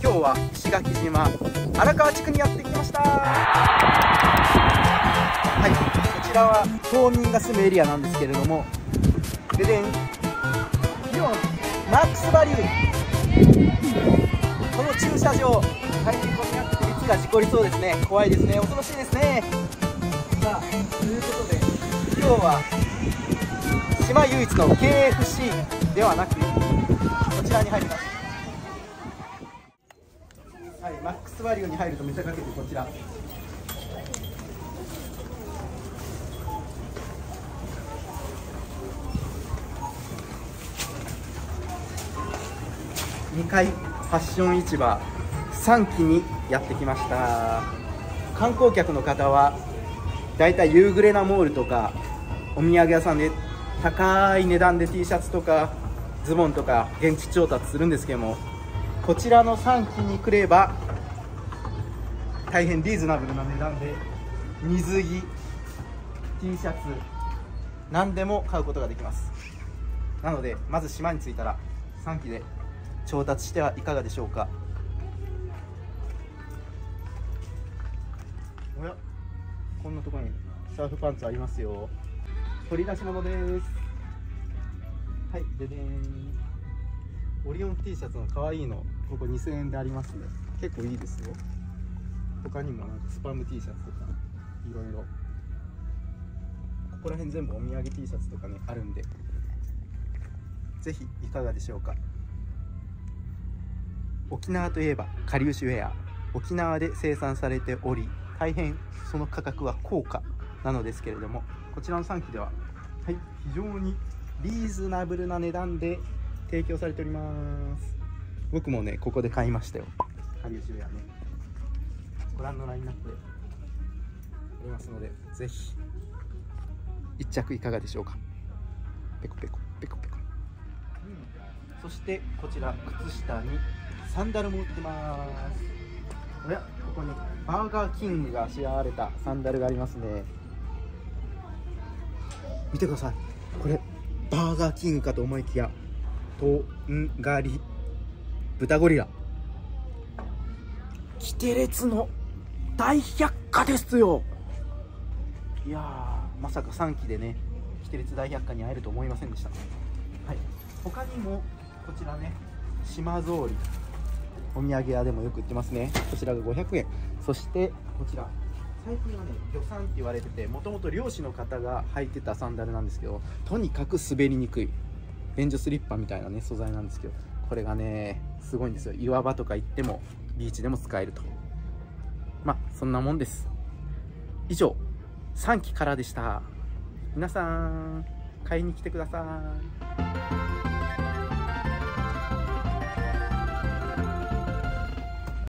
今日は石垣島荒川地区にやってきました。はい、こちらは島民が住むエリアなんですけれども、ででんイオンマックスバリュー、この駐車場大変混み合っていつが事故りそうですね。怖いですね、恐ろしいですね。さあ、ということで今日は島唯一の KFC ではなくこちらに入ります。はい、マックスバリューに入るとめちゃかけてこちら2階ファッション市場3期にやってきました。観光客の方はだいたい夕暮れなモールとかお土産屋さんで高い値段で T シャツとかズボンとか現地調達するんですけども、こちらの3機に来れば大変リーズナブルな値段で水着、T シャツ何でも買うことができます。なのでまず島に着いたら3機で調達してはいかがでしょうか。おや、こんなところにサーフパンツありますよ。取り出し物です。はい、ででんオリオン T シャツの可愛いの、ここ2000円でありますね。結構いいですよ。他にもなんかスパム T シャツとかいろいろ、ここら辺全部お土産 T シャツとかねあるんで、ぜひいかがでしょうか。沖縄といえばかりゆしウェア、沖縄で生産されており大変その価格は高価なのですけれども、こちらの3機では、はい、非常にリーズナブルな値段で提供されております。僕もねここで買いましたよ、かりゆしウェアね。ご覧のラインナップでありますので、ぜひ一着いかがでしょうか。ペコペコペコペコ、そしてこちら靴下にサンダルも売ってます。おや、ここにバーガーキングが仕上がれたサンダルがありますね。見てください、これバーガーキングかと思いきやとんがり豚ゴリラ、キテレツの大百科ですよ。いやー、まさか3期でねキテレツ大百科に会えると思いませんでした。はい、他にもこちらね島ぞうり、お土産屋でもよく売ってますね。こちらが500円。そしてこちら最近はね漁産って言われてて、もともと漁師の方が履いてたサンダルなんですけど、とにかく滑りにくい便所スリッパみたいなね素材なんですけど、これがねすごいんですよ。岩場とか行ってもビーチでも使えると。まあそんなもんです。以上3期からでした。皆さん買いに来てください。